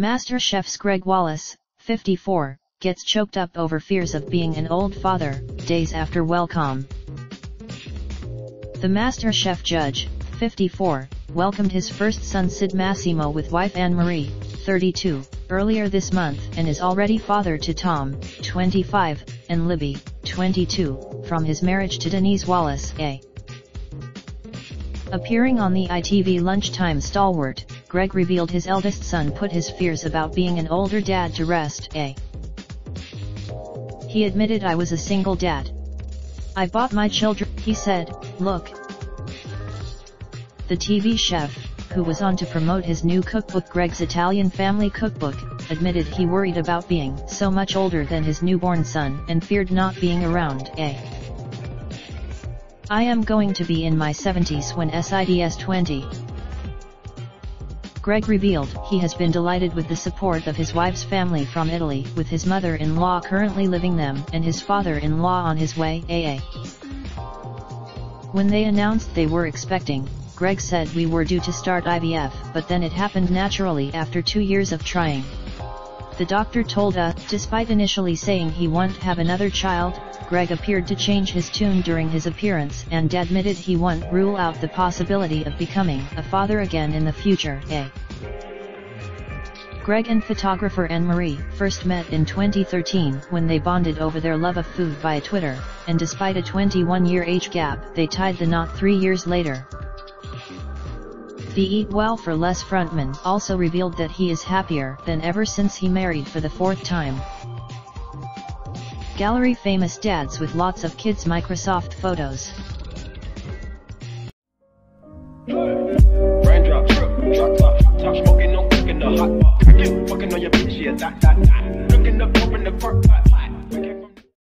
MasterChef's Gregg Wallace, 54, gets choked up over fears of being an old father, days after welcome. The MasterChef judge, 54, welcomed his first son Sid Massimo with wife Anne Marie, 32, earlier this month and is already father to Tom, 25, and Libby, 22, from his marriage to Denise Wallace, A. Appearing on the ITV Lunchtime Stalwart, Gregg revealed his eldest son put his fears about being an older dad to rest. He admitted, "I was a single dad. I bought my children," he said, "look." The TV chef, who was on to promote his new cookbook Greg's Italian Family Cookbook, admitted he worried about being so much older than his newborn son and feared not being around. "I am going to be in my 70s when Sid's 20. Gregg revealed he has been delighted with the support of his wife's family from Italy, with his mother-in-law currently living them and his father-in-law on his way. When they announced they were expecting, Gregg said, "We were due to start IVF, but then it happened naturally after 2 years of trying. The doctor told us," despite initially saying he won't have another child. Gregg appeared to change his tune during his appearance and admitted he won't rule out the possibility of becoming a father again in the future. Gregg and photographer Anne Marie first met in 2013 when they bonded over their love of food via Twitter, and despite a 21-year age gap, they tied the knot 3 years later. The Eat Well for Less frontman also revealed that he is happier than ever since he married for the 4th time. Gallery famous dads with lots of kids. Microsoft Photos. Raindrop trip, drop top, smoking on cooking a hot pot. Fucking on your bitch, yeah, that. Looking up, open the park pot.